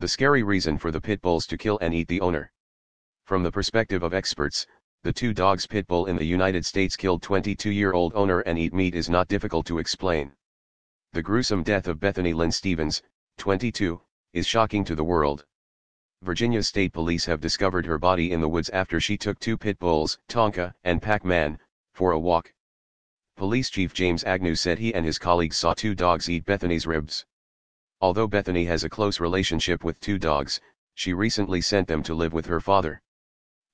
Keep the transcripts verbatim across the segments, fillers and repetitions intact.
The scary reason for the pit bulls to kill and eat the owner. From the perspective of experts, the two dogs pit bull in the United States killed twenty-two-year-old owner and eat meat is not difficult to explain. The gruesome death of Bethany Lynn Stevens, twenty-two, is shocking to the world. Virginia State Police have discovered her body in the woods after she took two pit bulls, Tonka and Pac-Man, for a walk. Police Chief James Agnew said he and his colleagues saw two dogs eat Bethany's ribs. Although Bethany has a close relationship with two dogs, she recently sent them to live with her father.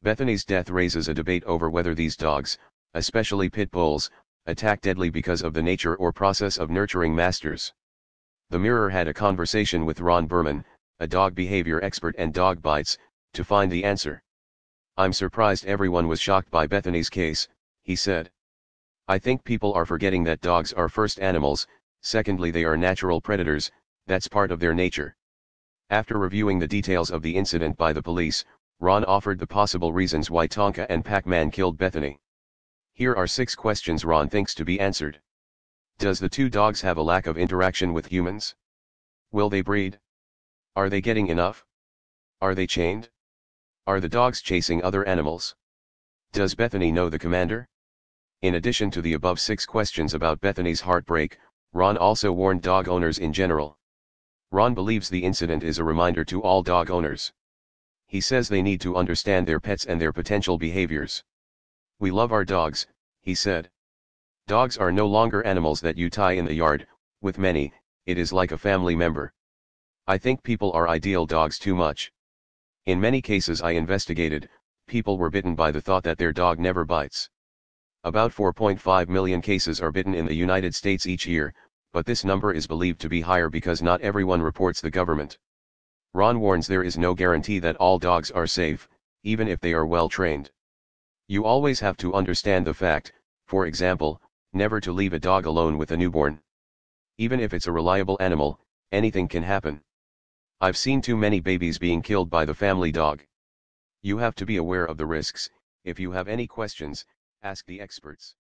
Bethany's death raises a debate over whether these dogs, especially pit bulls, attack deadly because of the nature or process of nurturing masters. The Mirror had a conversation with Ron Berman, a dog behavior expert, and dog bites, to find the answer. "I'm surprised everyone was shocked by Bethany's case," he said. "I think people are forgetting that dogs are first animals, secondly they are natural predators, that's part of their nature." After reviewing the details of the incident by the police, Ron offered the possible reasons why Tonka and Pac-Man killed Bethany. Here are six questions Ron thinks to be answered. Does the two dogs have a lack of interaction with humans? Will they breed? Are they getting enough? Are they chained? Are the dogs chasing other animals? Does Bethany know the commander? In addition to the above six questions about Bethany's heartbreak, Ron also warned dog owners in general. Ron believes the incident is a reminder to all dog owners. He says they need to understand their pets and their potential behaviors. "We love our dogs," he said. "Dogs are no longer animals that you tie in the yard, with many, it is like a family member. I think people are ideal dogs too much. In many cases I investigated, people were bitten by the thought that their dog never bites." About four point five million cases are bitten in the United States each year, but this number is believed to be higher because not everyone reports the government. Ron warns there is no guarantee that all dogs are safe, even if they are well trained. "You always have to understand the fact, for example, never to leave a dog alone with a newborn. Even if it's a reliable animal, anything can happen. I've seen too many babies being killed by the family dog. You have to be aware of the risks. If you have any questions, ask the experts."